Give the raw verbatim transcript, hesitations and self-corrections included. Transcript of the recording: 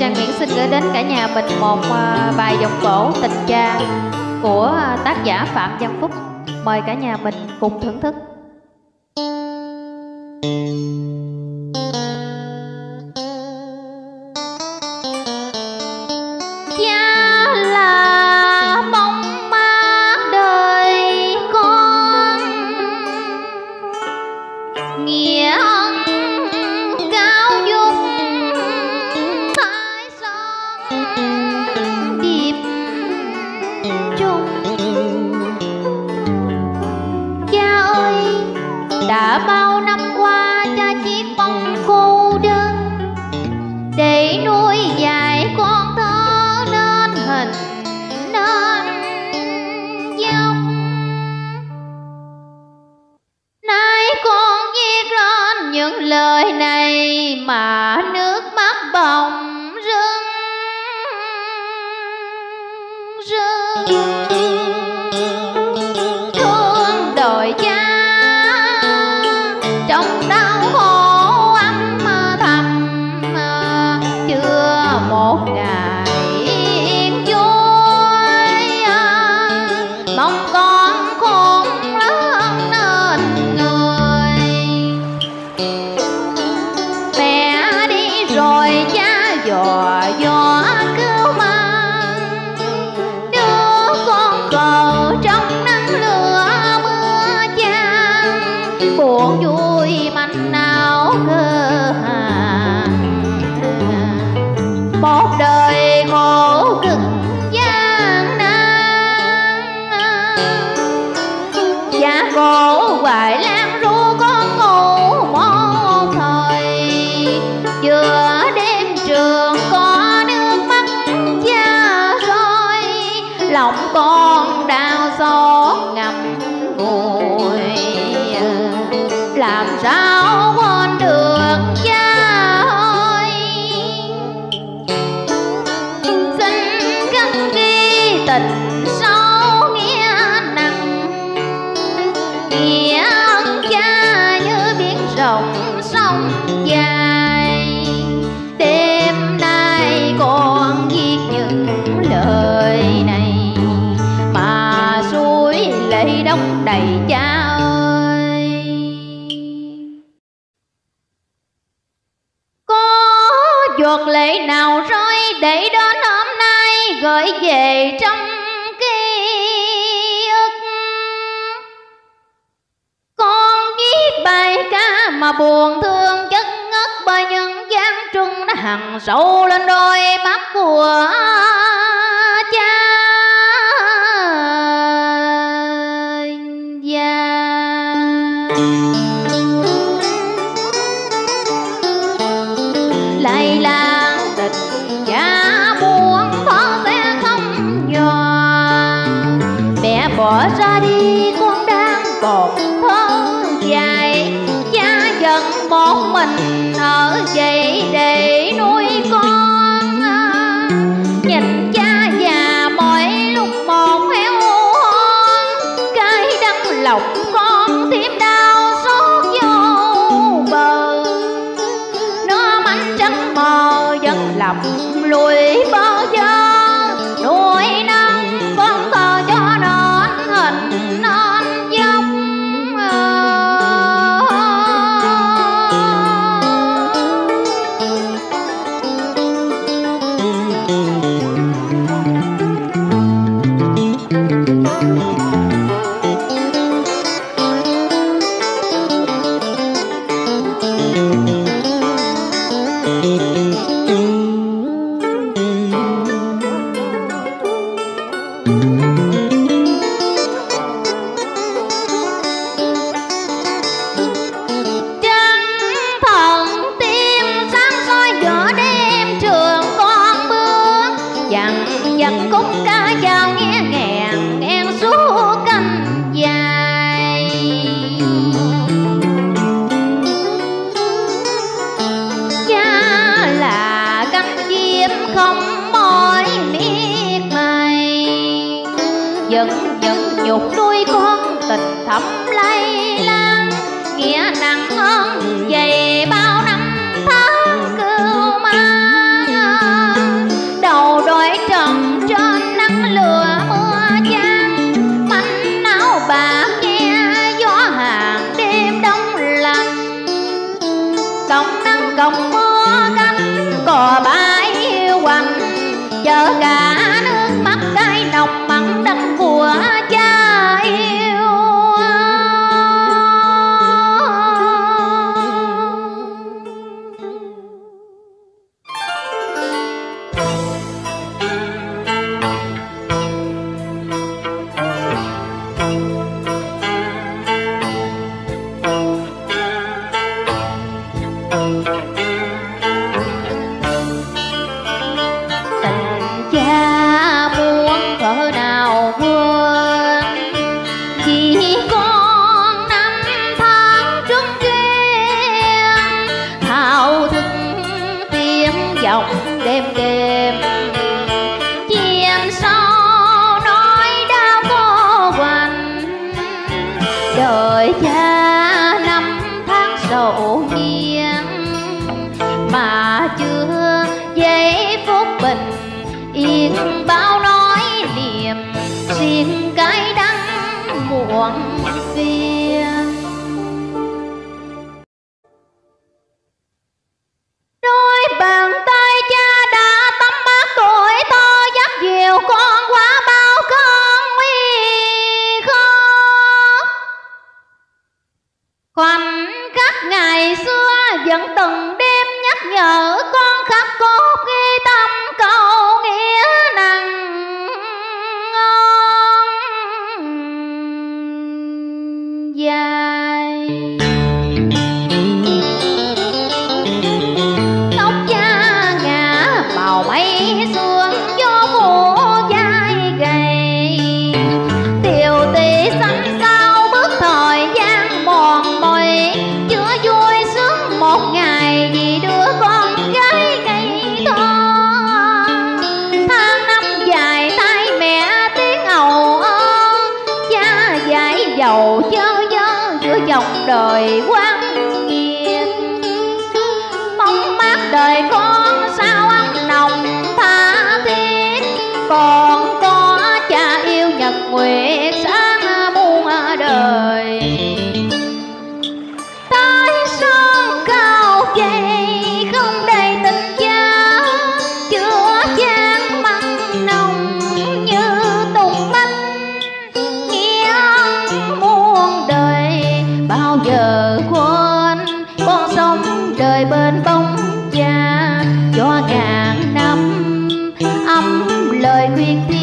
Trang Nguyễn xin gửi đến cả nhà mình một bài giọng cổ Tình Cha của tác giả Phạm Văn Phúc. Mời cả nhà mình cùng thưởng thức. Dày bao năm tháng cưu mang cánh cò bãi hoành, chở cả nước mắt cay nồng mặn đắng của cha yêu. Hãy